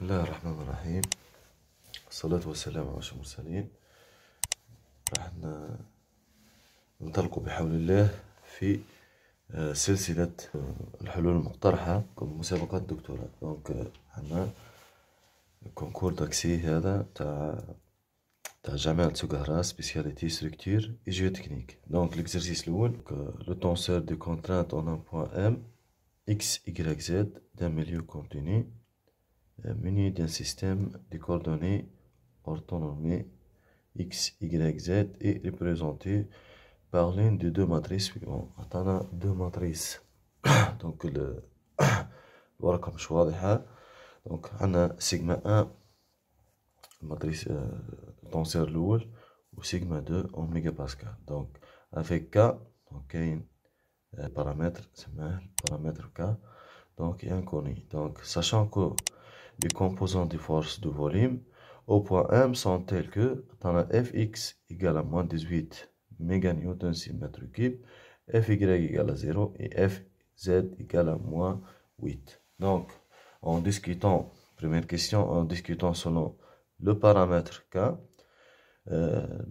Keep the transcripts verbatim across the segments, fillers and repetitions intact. بسم الله الرحمن الرحيم، والصلاة والسلام على أشرف المرسلين. راح ننطلق بحول الله في سلسلة الحلول المقترحة مسابقة الدكتوراه. دونك عندنا كونكور تاكسي هذا تاع تاع جامعة سوقهرا، سبيسياليتي ستركتور اي جيو تكنيك. دونك ليكزرسيس الأول، لو تونسور دو كونترانت اون ان بوان ام اكس واي زد دان ميليو كونتيني muni d'un système de coordonnées orthonormées x, y, z est représenté par l'une des deux matrices suivantes. On a deux matrices. Donc le ورقة مش واضحة. Donc عنا sigma un matrice tenseur الأول و sigma deux en mégapascal. Donc avec k, donc كاين paramètre سماه paramètre k. Donc inconnu. Donc sachant que les composants des forces de volume au point M sont tels que Fx égale à moins dix-huit méganewtons mètre cube, Fy égale à zéro et Fz égale à moins huit. Donc, en discutant, première question, en discutant selon le paramètre K, euh,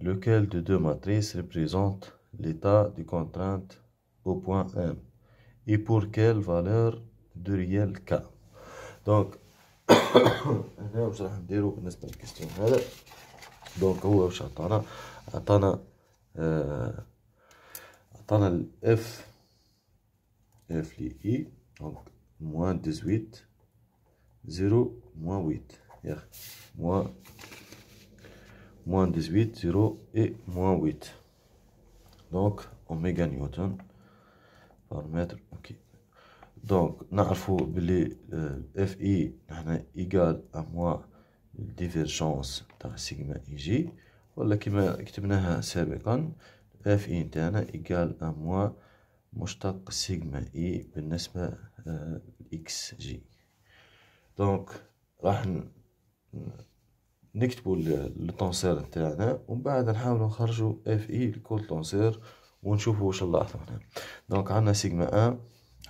lequel de deux matrices représente l'état de contrainte au point M et pour quelle valeur de réel K. Donc, هنا واش راح نديرو بالنسبه للكيستيون هذا. دونك هو واش عطانا عطانا آه عطانا الاف اف لي اي دونك موان ديزويت زيرو موان ويت يا اخي موان موان ديزويت زيرو اي موان ويت دونك اوميغا نيوتن بار متر. اوكي دونك نعرفو بلي اف اي نحنا ايكال ا موان ديفيرجونس تاع سيغما اي جي، ولا كيما كتبناها سابقا اف اي تاعنا ايكال ا موان مشتق سيغما اي بالنسبه لاكس جي. دونك راح نكتبو لو تونسور تاعنا ومن بعد نحاولو نخرجو اف اي لكل تونسور ونشوفو واش نلاحظو هنا. دونك عندنا سيغما ان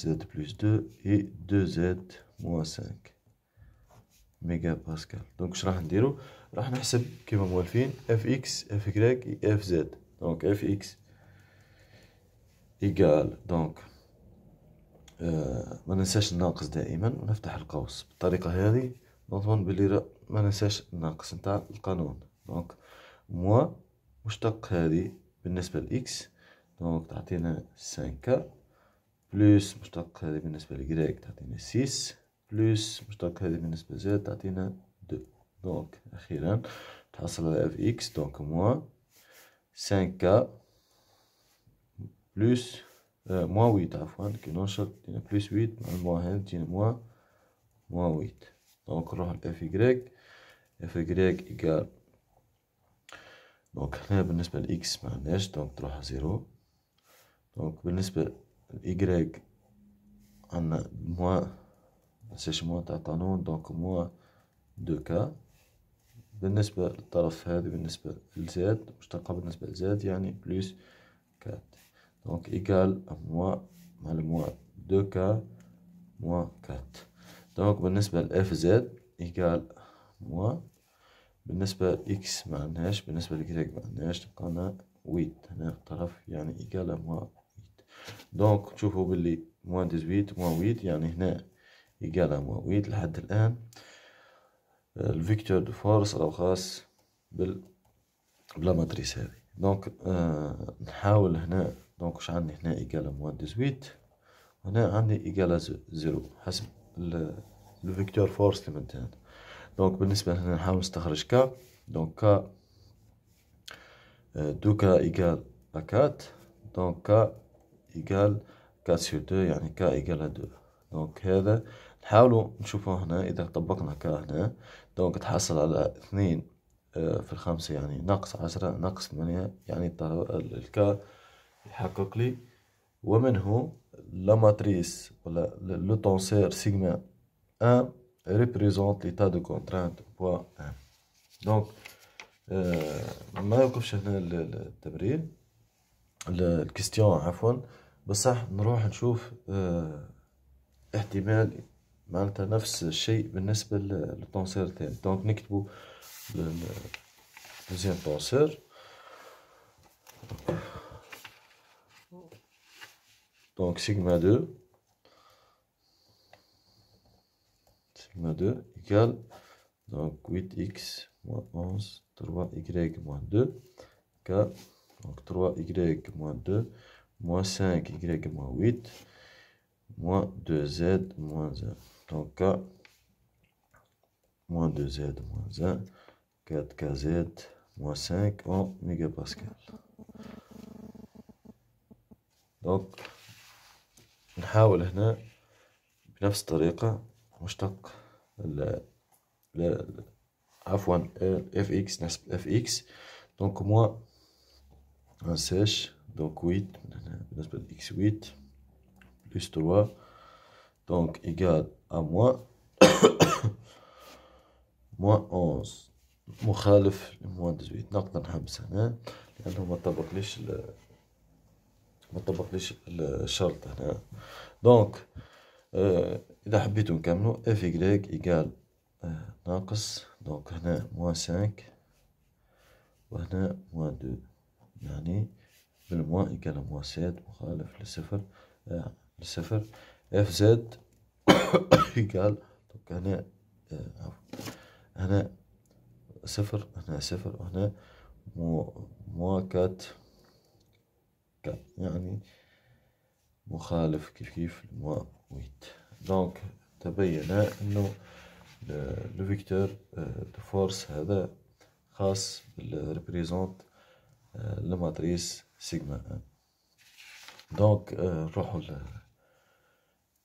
زد بلس اتنين و اتنين زد موان خمسة ميجا باسكال. دونك واش راح نديرو؟ راح نحسب كيما موالفين اف اكس اف واي اف زد. دونك اف اكس ايكال دونك آه ما ننساش الناقص دائما ونفتح القوس. بالطريقة هذه نضمن بلي ما ننساش الناقص نتاع القانون. دونك موان مشتق هذه بالنسبة لإكس دونك تعطينا خمسة بلس مشتق هذه بالنسبة لإكراك تعطينا ستة بلس مشتق هذه بالنسبة لزد تعطينا اثنين. دونك أخيرا تحصل على اف اكس دونك موان خمسة بلس آه موان ثمانية عفوا كي ننشر تعطينا بلس ثمانية مع الموان هذا تعطينا موان موان ثمانية. دونك نروح لإف إكراك إف إكراك إيكال دونك هنا بالنسبة لإكس معناش دونك تروح زيرو. دونك بالنسبة لإيكغيك عندنا موان منساش موان تاع القانون دونك موان دو كا بالنسبة للطرف هذا بالنسبة لزاد مشتقة بالنسبة لزاد يعني بلوس كات. دونك إيكال موان مع الموان دو كا موان كات. دونك بالنسبة لإف زاد إيكال موان بالنسبة لإكس معناش بالنسبة لإكراك معناش تبقانا ويت هنا في الطرف يعني إيكالا موان ويت. دونك تشوفو بلي موان ديزويت موان ويت يعني هنا إيكالا موان ويت. لحد الآن الفيكتور دو فورس راه خاص بال بلا ماتريس هذه. دونك آه نحاول هنا دونك واش عندي هنا إيكالا موان ديزويت وهنا عندي إيكالا زيرو حسب الفيكتور فورس اللي مدهان. دونك بالنسبة هنا نحاول نستخرج كا دونك كا دو كا إيكال أكات دونك كا إيكال كا سيو دو يعني كا إيكال دو. دونك هذا نحاولوا نشوفوا هنا إذا طبقنا كا هنا دونك تحصل على اثنين في الخمسة يعني ناقص عشرة ناقص ثمانية، يعني الكا يحقق لي ومنه لا ماتريس ولا لو تونسور سيغما واحد ريبريزونت ليتا دو كونترانت بوا واحد. دونك ما يوقفش هنا التمرين الكيستيون عفوا، بصح نروح نشوف احتمال معناتها نفس الشيء بالنسبة للتونسور الثاني. دونك نكتبو دوزيام تونسور دونك سيغما اثنين سيغما اثنين إيكال دونك huit x moins onze trois y moins deux K donc trois y moins deux moins cinq y moins huit moins deux z moins un donc K moins deux z moins un quatre k z moins cinq en mégapascal. Donc نحاول هنا بنفس الطريقة مشتق ال ال عفوا اف اكس نحسب اف اكس دونك موان انساش دونك ثمانية من هنا بالنسبة لإكس ثمانية بلس ثلاثة دونك إيكال أ موان موان onze مخالف موان ثمانية. نقدر نحبس هنا لأنه مطبقليش ما طبقليش الشرط هنا. دونك اه اذا حبيتو نكملو اف يغريك ايكال اه ناقص دونك هنا موان خمسة وهنا موان اثنين يعني بالموان ايكال موان سبعة مخالف للصفر اه للصفر. اف زد ايكال دونك هنا اه هنا صفر هنا صفر وهنا موان أربعة يعني مخالف كيف كيف لموان ثمانية. دونك تبين انه لو فيكتور دو فورس هذا خاص بالريبريزونت لماتريس سيغما واحد. دونك نروحو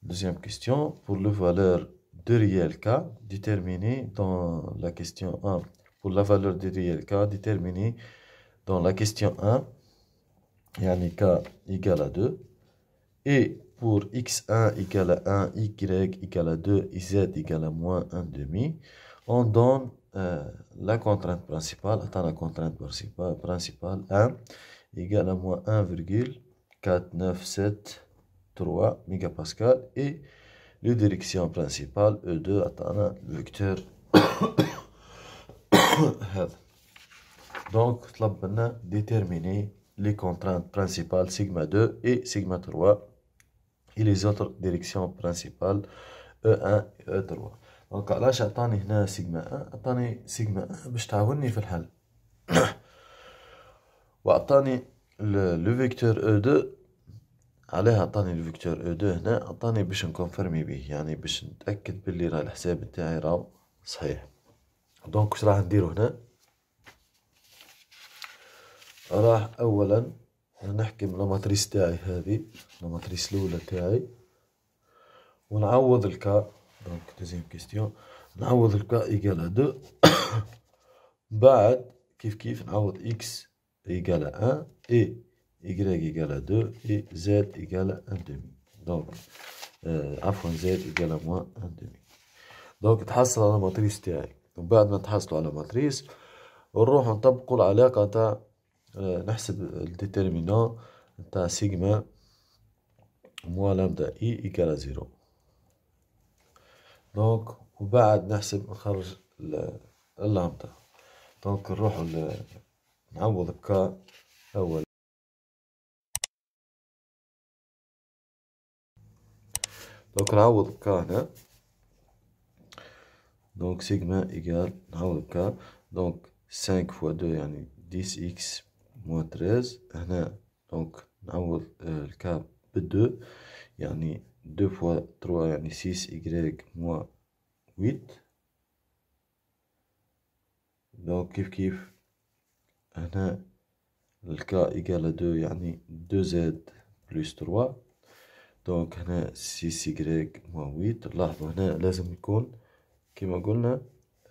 للدوزيام كيستيون بور لو فالور دو ريال كا ديتيرميني دون لا كيستيون واحد بور لا فالور دو ريال كا ديتيرميني دون لا كيستيون واحد يعني k égale à deux et pour x un égale à un, y égale à deux et z égale à moins un demi on donne euh, la contrainte principale attends la contrainte principale principale un égale à moins un virgule quatre neuf sept trois mégapascal et la direction principale E deux attends le vecteur donc طلبنا déterminer les contraintes principales sigma deux et sigma trois et les autres directions principales E un et E trois. دونك علاش عطاني هنا سيغما واحد؟ عطاني سيغما واحد باش تعاوني في الحل وعطاني لو فيكتور E deux عليها عطاني لو فيكتور E deux هنا عطاني باش نكونفيرمي بيه يعني باش نتأكد باللي راه الحساب نتاعي راه صحيح. دونك واش راح نديرو هنا؟ راح اولا نحكم لماتريس تاعي هذه لماتريس الاولى تاعي ونعوض الكا دونك دوزيام كيستيون نعوض الكا ايكال اثنين بعد كيف كيف نعوض اكس ايكال واحد اي يغريك ايكال اثنين اي زد ايكال واحد فاصلة خمسة دونك عفوا زد ايكال موان واحد فاصلة خمسة. دونك تحصل على الماتريس تاعي وبعد ما تحصلوا على ماتريس نروحوا نطبقوا العلاقه تاع نحسب الديتيرمينون تاع سيغما موان لامدا اي ايكال زيرو. دونك وبعد نحسب نخرج اللامدا دونك نروحو نعوض بكا اول دونك نعوض بكا هنا دونك سيغما ايكال نعوض بكا دونك خمسة فوا اثنين يعني dix x موان treize هنا دونك نعوض الكاب بالدو يعني deux فوا trois يعني six y موان huit دونك كيف كيف هنا الكا إيكال اثنين يعني deux z plus trois دونك هنا سي سي كريك موان ويت. لاحظوا هنا لازم يكون كما قلنا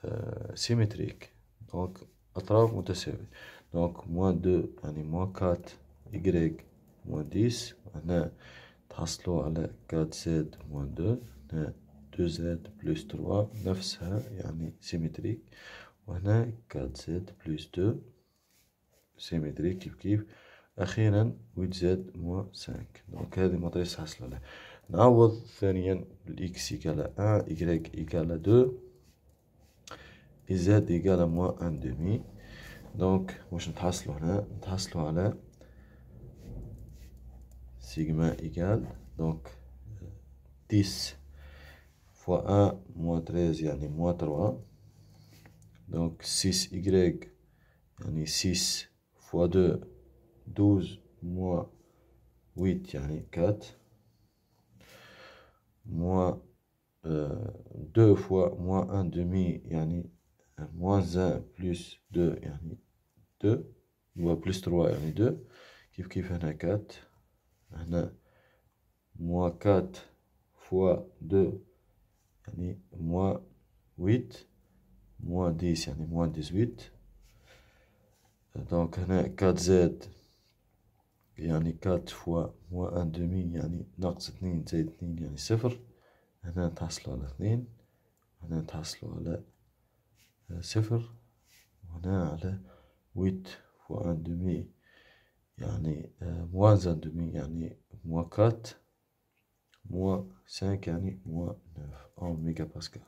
آه سيمتريك، دونك اطراف متساوية. دونك موان دو يعني موان كات يكريك موان ديس، هنا تحصلوا على كات زاد موان دو، هنا دو زاد بلس تروا نفسها يعني سيمتريك، وهنا كات زاد بلس دو سيمتريك كيف كيف. أخيرا ويت زاد موان سانك. دونك هذه مطريس حصل عليها. نعوض ثانيا بالإكس إيكالا أن، إيكغيك إيكالا دو، إزاد إيكالا موان أن دومي. دونك واش نتحصلو هنا؟ نتحصلو على سيغما إيكال دونك ديس فوا أن موان تريز يعني موان تروا، دونك سيس إيكغيك يعني سيس فوا دو دوز موان ويت يعني كات، موان دو فوا موان ان دومي يعني موان ان بلس دو يعني دو، و بلس تروا يعني دو كيف كيف. هنا كات، هنا موان كات فوا دو يعني موان ويت، موان ديس يعني موان ديزويت. دونك هنا كات زاد يعني كات فوا موان ان دومي يعني ناقص اثنين زائد اثنين يعني صفر. هنا نتحصلوا على اثنين، هنا نتحصلوا على صفر، وهنا على ويت فوا ان دومي يعني موان ان دومي يعني موان كات موان سانك يعني موان نوف أون ميجا باسكال.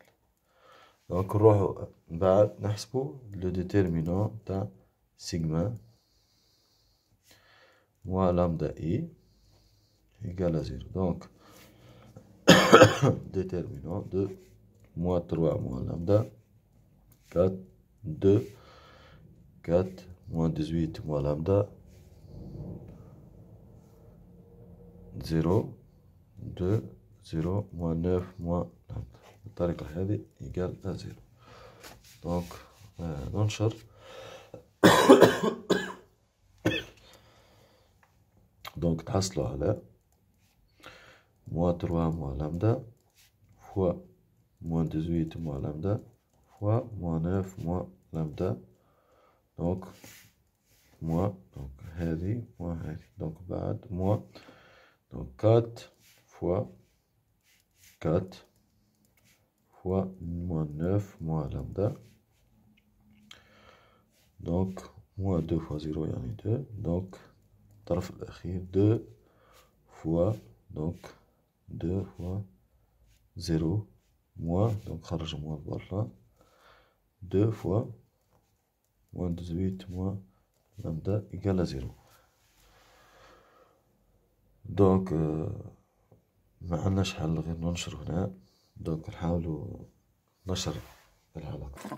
دونك نروحو بعد نحسبو لو ديتيرمينون تاع سيغما موان لامدا اي إيكالا زيرو. دونك déterminant de moins trois moins lambda quatre deux quatre moins dix-huit moins lambda zéro deux zéro moins neuf moins lambda بالطريقة هذه إيكال زيرو. دونك ننشر دونك تحصلوا على موان تروا موان لامدا فوا موان ديزويت موان لامدا فوا موان نوف موان لامدا. دونك موان دونك هذه موان هذه، دونك بعد موان دونك كات فوا كات فوا موان نوف موان لامدا. دونك موان دو فوا زيرو يعني دو، دونك الطرف الأخير دو فوا دونك deux fois zéro moins donc خرج moins برا deux fois moins dix-huit moins lambda égale à zéro. donc euh, ما عندناش حل غير ننشر هنا. دونك نحاولوا نشر العلاقة.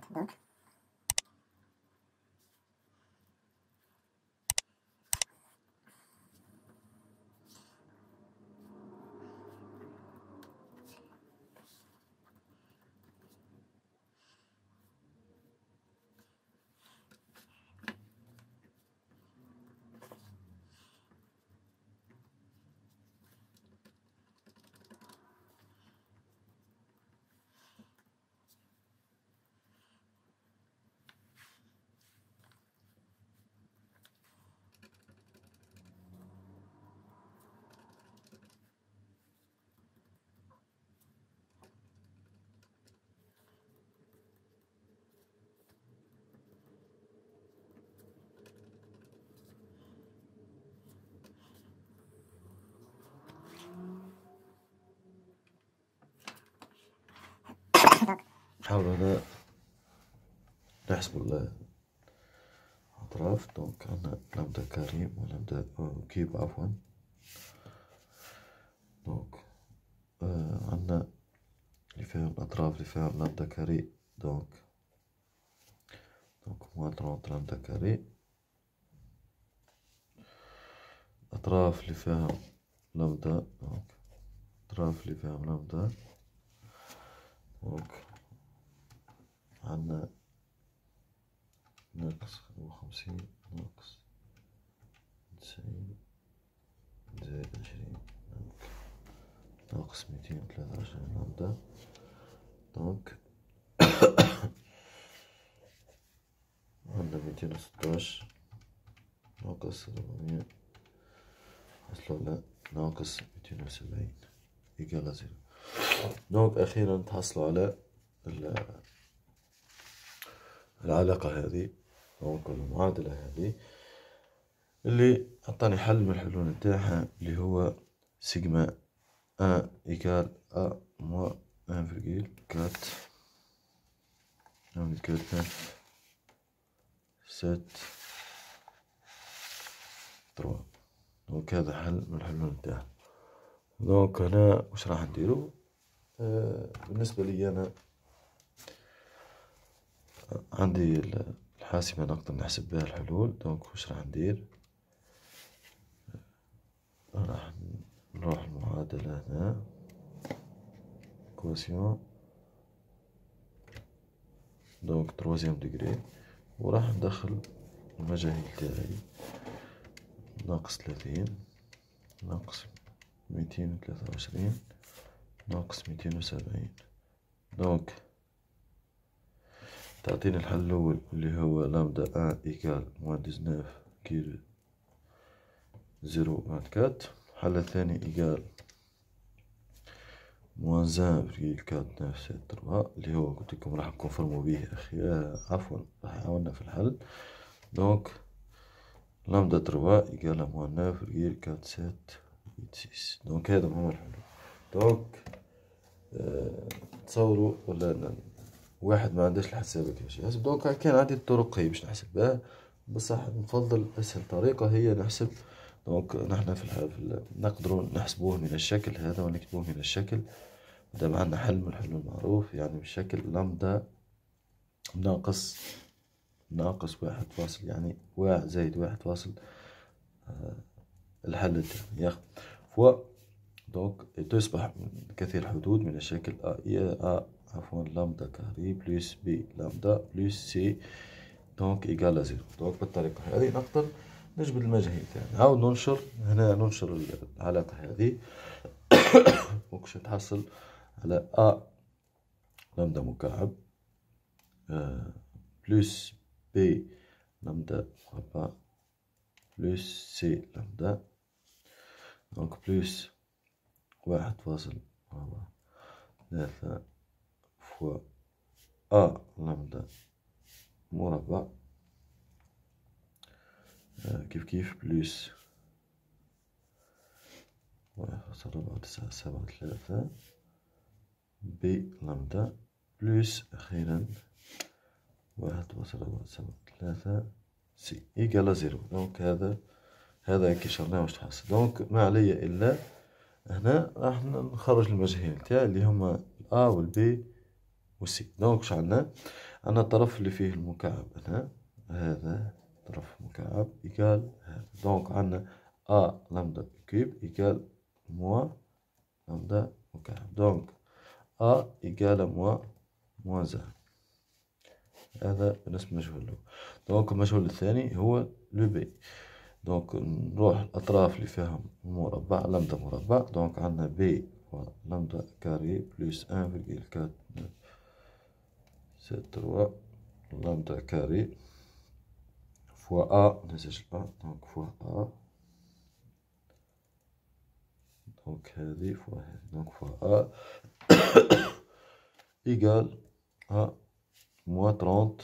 نحاول هنا نحسب الأطراف. دونك عندنا لامدا كاري ولامدا كيب عفوا. دونك آه عندنا اللي فيهم الأطراف اللي فيهم لامدا كاري. دونك دونك موان ترونت لامدا كاري، الأطراف اللي فيهم لامدا دونك الأطراف اللي فيهم لامدا. دونك عندنا ناقص خمسة وخمسين ناقص تسعين زائد عشرين. ناقص ميتين وثلاثة وعشرين لامدا. دونك عندنا ميتين وستاش ناقص ربعمية حصلوا على ناقص ميتين وسبعين إيكالا زيرو. دونك أخيرا تحصلوا على العلاقة هذه أو المعادلة هذه اللي عطاني حل من الحلول نتاعها اللي هو سيجما أ إيكال أ موا أن فيرغول كات أن فيرغول ناف سات تروا. دونك هذا حل من الحلول نتاعها. دونك هنا واش راح نديرو؟ آه بالنسبة لي أنا عندي الحاسبة نقدر نحسب بها الحلول. دونك واش راح ندير؟ راح نروح المعادلة هنا كوسيون دونك تروازيام ديجري وراح ندخل المجاهيل تاعي ناقص ثلاثين ناقص ميتين وثلاثة وعشرين ناقص ميتين وسبعين. دونك تعطيني الحل الأول اللي هو لامدا أن إيكال موان ديزناف كيلو زيرو فانت كات. الحل الثاني إيكال موان زان فيرغول كات ناف سات تروا اللي هو قلت لكم راح نكونفرمو بيه أخي عفوا راح يعاوننا في الحل. دونك لامدا تروا إيكال موان ناف فيرغول كات سات ثمانية سيس. دونك هذا هو الحل. دونك أه تصوروا ولا أنا واحد ما عندهش الحسابة كيفاش يحسب. دونك كان عندي الطرق هي باش نحسب بها بصح نفضل أسهل طريقة هي نحسب. دونك نحنا في الحال نقدروا نحسبوه من الشكل هذا ونكتبوه من الشكل مادام عندنا حل من الحلول المعروف يعني بالشكل لامدا ناقص ناقص واحد فاصل يعني واحد زايد واحد فاصل آه الحل التاني ياخد فوا. دونك تصبح كثير الحدود من الشكل أ أ عفوا لامدا كاري بلس بي لامدا بلس سي دونك إيكال زيرو. دونك بالطريقة هذه نقدر نجبد المجاهيل تاعنا. نعاود ننشر هنا ننشر العلاقة هذه وكش نتحصل على أ لامدا مكعب آه بلس بي لامدا مربع بلس سي لامدا دونك بلس واحد فاصل أربعة ثلاثة فوا أ لامدا مربع كيف كيف بلس واحد فاصل أربعة تسعة سبعة ثلاثة بي لامدا بلس أخيرا واحد فاصل أربعة سبعة ثلاثة سي إيكالا زيرو. دونك هذا هذا كي شرناه واش تحصل. دونك ما عليا إلا هنا راح نخرج المجاهيل تاعي اللي هما الأ والبي والسي. دونك واش عندنا؟ عندنا الطرف اللي فيه المكعب هنا هذا طرف مكعب إيكال هذا. دونك عندنا أ لامدا كيوب إيكال موا لامدا مكعب. دونك أ إيكال موا موا زان هذا بالنسبة للمجهول الأول. دونك المجهول الثاني هو لو بي. دونك نروح الأطراف اللي فيها مربع لامدا مربع. دونك عندنا بي لامدا كاري بلس أن فيرغول كات سات تروا لامدا كاري فوا أ نسجل أ دونك فوا أ دونك هذه فوا هذه دونك فوا أ إيكال أ موا ترونت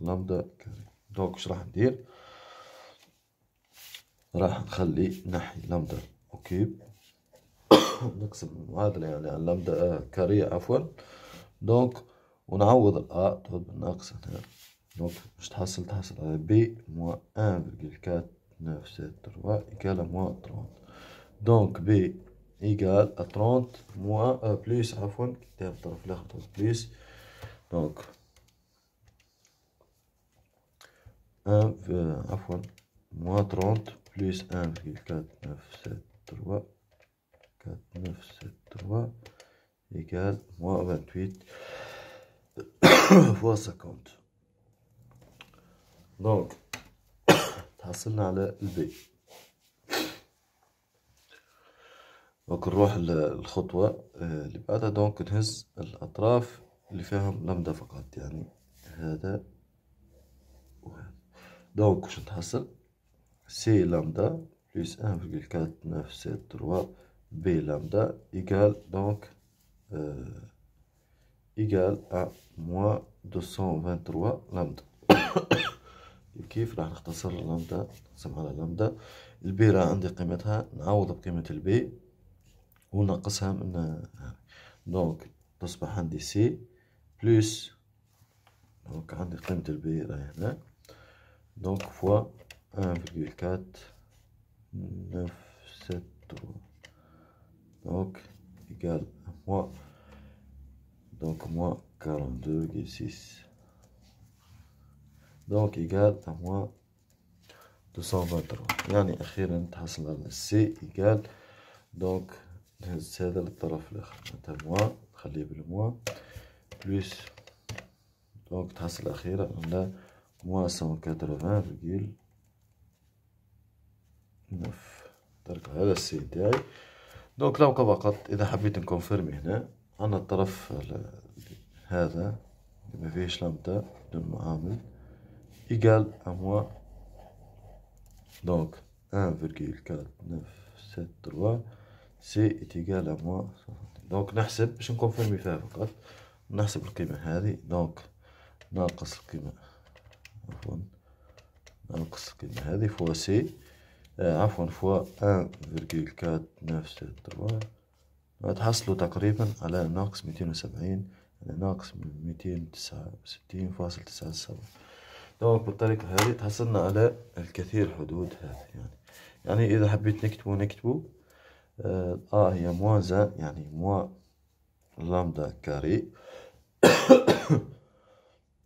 لامدا كاري. دونك واش راح ندير؟ راح نخلي نحي لامدا كيوب نقسم المعادلة يعني على لامدا كاري عفوا. دونك ونعوض الأ تهد بالناقص هنا. دونك باش تحصل تحصل على بي موا أن فيرغول كات ناف سات تروا إيكال موا ترونت. دونك بي إيكال ترونت موا بليس عفوا كتاب الطرف الآخر تهد بليس دونك أن عفوا موا ترونت بليس أن فيرغول كات ناف سات تروا كات ناف سات تروا إيكال موا فانتويت فوا سكونت. دونك تحصلنا على البي. دونك نروح للخطوة اللي بعدها. دونك نهز الأطراف اللي فيهم لمدة فقط، يعني هذا وهذا. دونك واش نتحصل؟ سي لامدا بلس ان فيغول كات نوف سيت تروا بي لامدا إيكال دونك إيكال أ موان دوسون فان تروا لامدا. كيف راح نختصر لامدا؟ نقسم على لامدا. البي راه عندي قيمتها، نعوض بقيمة البي ونقصها من دونك تصبح عندي سي بلس دونك عندي قيمة البي راهي هنا دونك فوا ان فيغول كات نوف سيت تروا دونك إيكال موان donc moins quarante-deux virgule six donc égal à moins deux cent vingt-trois. يعني اخيرا نتحصل على سي ايكال دونك نهز هذا للطرف الاخر نتاع موان نخليه بالموان بلس دونك تحصل اخيرا على موان مئة وثمانين فاصلة تسعة. درك هذا سي تاعي. دونك لو فقط اذا حبيت نكونفيرمي هنا عندنا الطرف هذا اللي ما فيهش لامدا بدون معامل إيكال أموا دونك ان فيرغول كات نوف سيت تروا سي إيكال أموا. دونك نحسب باش نكونفيرمي فيها فقط، نحسب القيمة هذه دونك ناقص القيمة عفوا ناقص القيمة هذه فوا سي آه عفوا فوا ان فيرغول كات نوف سيت تروا تحصلوا تقريبا على ناقص مئتين وسبعين، على ناقص مئتين وتسعة وستين فاصلة تسعة سبعة. دونك بالطريقة هذه تحصلنا على الكثير حدود هذه. يعني يعني إذا حبيت نكتبو نكتبو آه, آه هي موان زان يعني موان لامدا كاري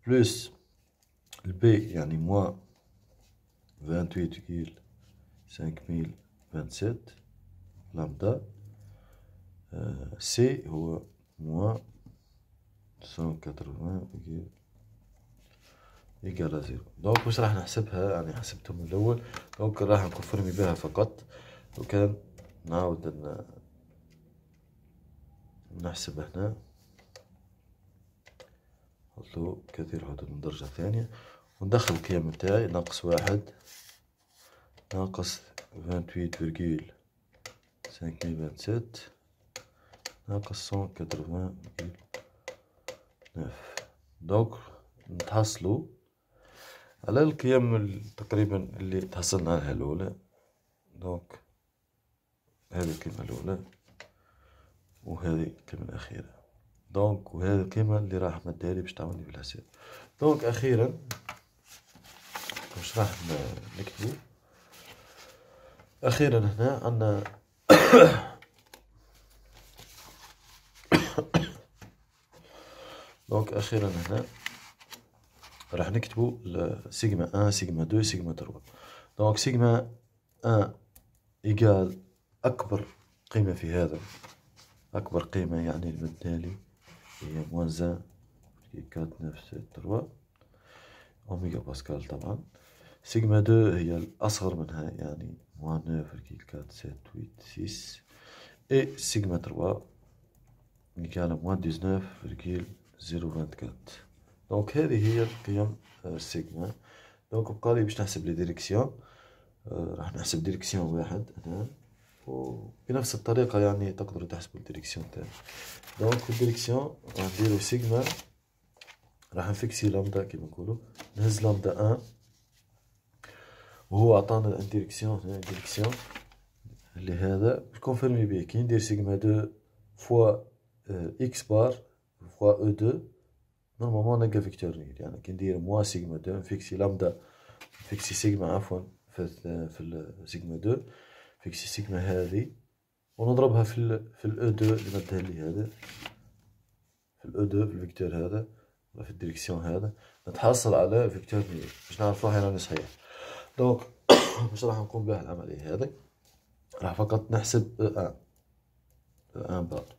بلس البي يعني موان ثمانية وعشرين فاصلة خمسة صفر سبعة سبعة لامدا سي هو موان مئتين وثمانين إيكال زيرو. دونك واش راح نحسبها؟ يعني حسبتهم الأول دونك راح نكونفيرمي بها فقط. وكان نعاود نحسب هنا نحطلو كثير حدود من درجة ثانية وندخل القيم نتاعي ناقص واحد ناقص فانتويت فيرغول خمسة آلاف وسبعمئة وسبعة وعشرين ناقص مئة وثمانين فاصلة تسعة. دونك نتحصلوا على القيم تقريبا اللي تحصلنا عليها الاولى. دونك هذه القيمه الاولى وهذه القيمه الاخيره دونك وهذه القيمه اللي راح مدالي باش تعاوني في الحساب. دونك اخيرا واش راح نكتبوا؟ اخيرا هنا عندنا دونك اخيرا هنا راح نكتبوا سيجما واحد سيجما اثنين سيجما ثلاثة. دونك سيجما واحد ايكال اكبر قيمه في هذا، اكبر قيمه يعني بالتالي هي موان زان كات نوف سيت تروا اوميغا باسكال. طبعا سيجما اثنين هي الاصغر منها يعني موان نوف كات سيت ثمانية ستة اي سيجما ثلاثة ايكال موان تسعة عشر فاصلة صفر أربعة وعشرين. دونك هذه هي القيم السيجما. دونك بقى لي باش نحسب لي ديريكسيون. راح نحسب ديريكسيون واحد هنا وبنفس الطريقه يعني تقدروا تحسبوا الديريكسيون تاعي. دونك في الديريكسيون راح نديرو سيجما راح نفكسي لامدا كيما نقولوا نهز لامدا واحد وهو عطانا الديريكسيون هنا الديريكسيون اللي هذا كونفيرمي بيه كي ندير سيجما اثنين فوا اكس بار فوا او اثنين نورمالمون نلقى فيكتور نيل. يعني كي ندير موان سيجما اثنين فيكسي لامدا فيكسي سيجما عفوا في في سيجما اثنين فيكسي سيجما هذه ونضربها في ال في الاو اثنين اللي مدها لي هذا في الاو اثنين في الفيكتور هذا ولا في الديريكسيون هذا نتحصل على فيكتور نيل باش نعرف روحي راني صحيح. دونك باش راح نقوم بها العملية هذه راح فقط نحسب ان ان بار.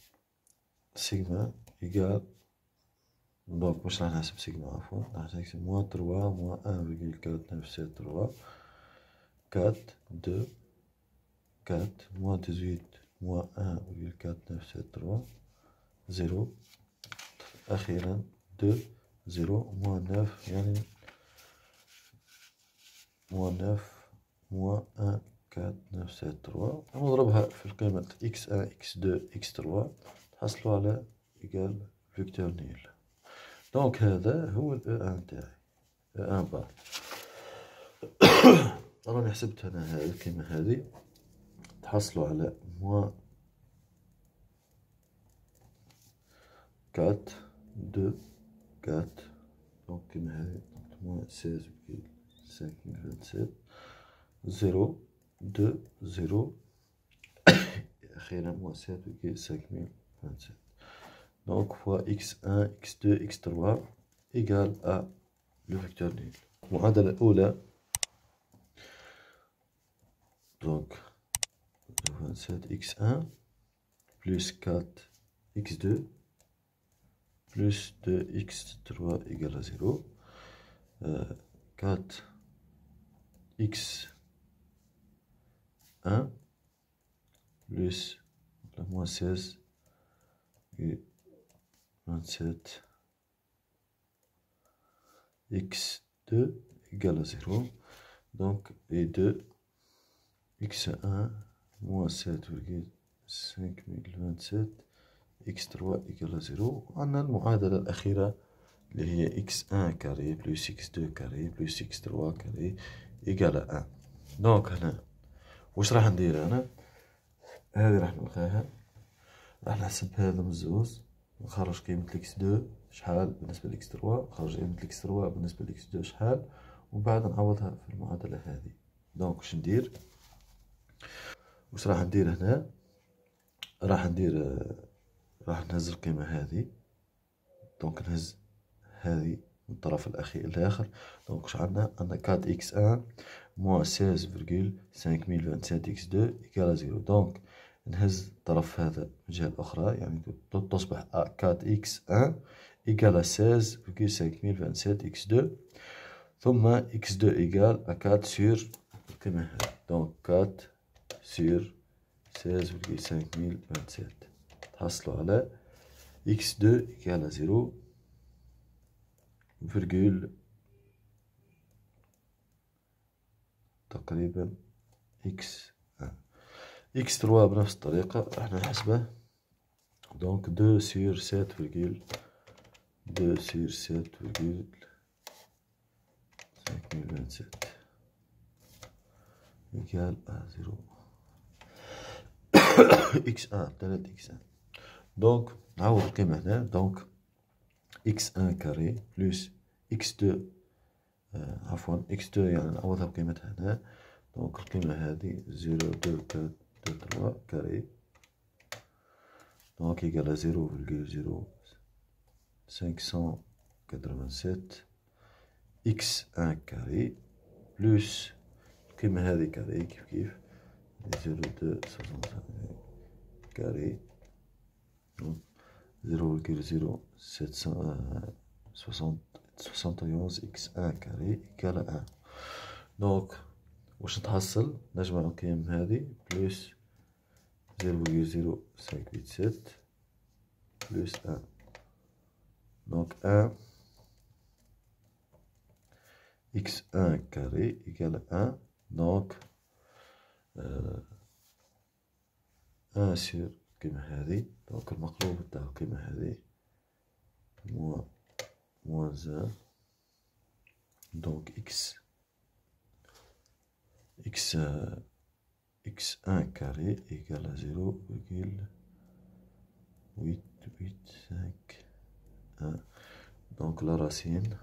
سيغما ايكال. دونك واش راح نحسب سيغما عفوا راح نحسب موان تروى موان ان فيغيل كات نفس تروى كات دو كات موان ديزويت موان ان فيغيل كات نفس تروى زيرو. أخيرا دو زيرو موان نوف يعني موان نوف موان ان كات نوف سات تروا ونضربها في القيمة إكس ان إكس دو إكس تروا نحصلو على إيكال فيكتور نيل. دونك هذا هو الأو ان تاعي أو ان بار. راني حسبت أنا هاد القيمة هادي تحصلو على موان كات دو كات. دونك كيما هاي موان سيز فيغيل سانكين فانت سيت زيرو دو زيرو أخيرا موان سيز فيغيل سانكين فانت سيت. دونك فوا إكس ان إكس دو إكس تروا إيكال أ لو فيكتور نيل. المعادلة الأولى دونك فانت سيت إكس ان بلوس كات إكس دو plus deux x trois égale à zéro. euh, quatre x un plus la moins seize et vingt-sept x deux égale à zéro. Donc et deux x un moins sept virgule cinq mille vingt-sept إكس ثلاثة إيكال زيرو. وعندنا المعادلة الأخيرة اللي هي إكس واحد كاري بلس إكس اثنين كاري بلس إكس ثلاثة كاري إيكال واحد. دونك هنا واش راح ندير أنا؟ هذه راح نلقاها راح نحسب هذا من زوز نخرج قيمة إكس اثنين شحال بالنسبة لإكس ثلاثة نخرج قيمة إكس ثلاثة بالنسبة لإكس اثنين شحال ومن بعد نعوضها في المعادلة هذه. دونك واش ندير؟ واش راح ندير هنا؟ راح ندير راح نهز القيمة هذه. دونك نهز هذه من الطرف الأخير الآخر. دونك واش عندنا؟ عندنا كات إكس ان موان سيز فيرغول سانك ميل فانت سات إكس دو إيكال زيرو. دونك نهز الطرف هذا من الجهة الأخرى يعني تصبح كات إكس ان إيكال سيز فيرغول سانك ميل فانت سات إكس دو ثم إكس دو إيكال كات سور القيمة هذه. دونك كات سور سيز فيرغول سانك ميل فانت سات حصلوا على إكس اثنين إيكال زيرو فيرغول تقريبا إكس واحد. إكس ثلاثة بنفس الطريقة راح نحسبه. دونك دو سور سات فيرغول دو سور سات فيرغول cinq mille vingt-sept إيكال زيرو إكس واحد ثلاثة إكس واحد. دونك نعوض القيمة هنا. دونك إكس واحد كاري بلس إكس اثنين عفوا إكس اثنين يعني نعوضها بقيمتها هنا. دونك القيمة هذه زيرو دو كات دو تروا كاري دونك إيكال زيرو فيرغول زيرو cinq cent quatre-vingt-sept إكس واحد كاري بلس القيمة هذه كاري كيف كيف زيرو دو soixante كاري zéro virgule zéro sept cent soixante et onze إكس واحد كاري إيكال واحد. دونك واش نتحصل؟ نجمع القيم هذه بلس zéro virgule zéro cinq huit sept بلس واحد. دونك واحد إكس واحد كاري إيكال واحد. دونك واحد سور القيمة هذه. دونك المقلوب تاع القيمة هذه موان موان زان. دونك إكس إكس إكس واحد كاري إيكال زيرو فيرغول ويت ويت سانك واحد. دونك لا راسين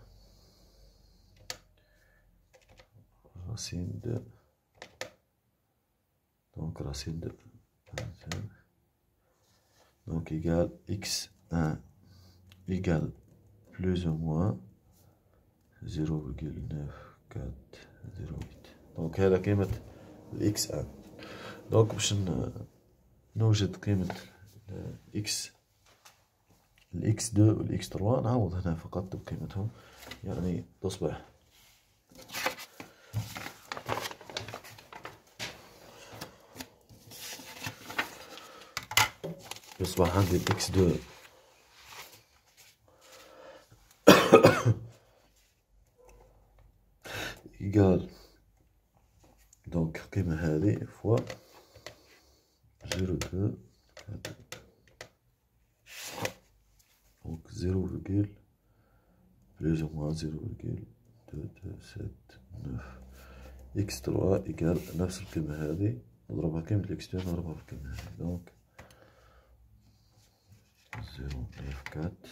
راسين دو دونك راسين دو donc égale x un égale plus ou moins zéro virgule neuf quatre zéro huit. دونك هذا قيمة الإكس أن. دونك باش نوجد قيمة الإكس الإكس اثنين والإكس ثلاثة نعوض هنا فقط بقيمتهم، يعني تصبح يصبح عندي الإكس اثنين إيكال دونك القيمة هذه فوا زيرو دو دونك زيرو فيرجول بلوز أو موان زيرو فيرجول دو دو سات نوف إكس تلوا إيكال نفس القيمة هذه نضربها قيمة الإكس اثنين نضربها في القيمة هذه دونك زيرو نوف كات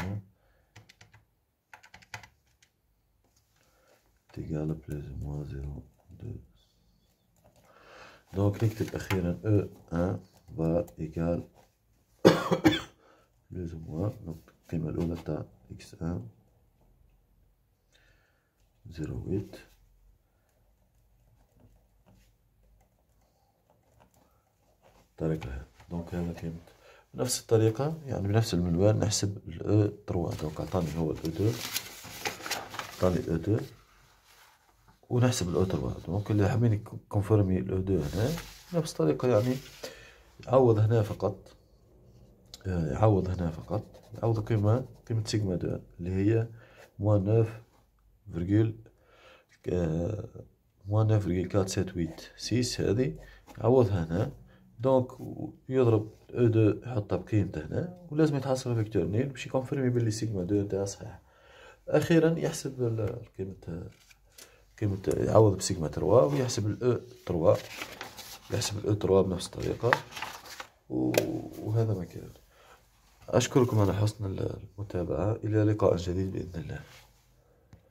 فوا تقال بلس موان زيرو دو. دونك نكتب أخيرا أو أن با إيكال بلس موان القيمة الأولى تاع إكس أن زيرو ويت بالطريقة هذي. دونك هذا كيما بنفس الطريقة يعني بنفس المنوال نحسب الأو تروا. دونك عطاني هو الأو دو عطاني الأو دو ونحسب الأو تروا. دونك اللي حابين كونفيرمي الأو دو هنا نفس الطريقة، يعني يعوض هنا فقط يعوض هنا فقط يعوض قيمة قيمة سيجما دو اللي هي موان نوف فيرجول موان نوف فيرجول كات سات ويت سيس هذه يعوضها هنا. دونك يضرب او دو يحطها بقيمته هنا ولازم يتحصل فيكتور نيل باش يكونفيرمي بلي سيجما دو نتاعها صحيح. اخيرا يحسب قيمة قيمة يعوض بسيجما تروا ويحسب الاو تروا يحسب الاو تروا بنفس الطريقة وهذا ما كان. اشكركم على حسن المتابعة، الى لقاء جديد باذن الله.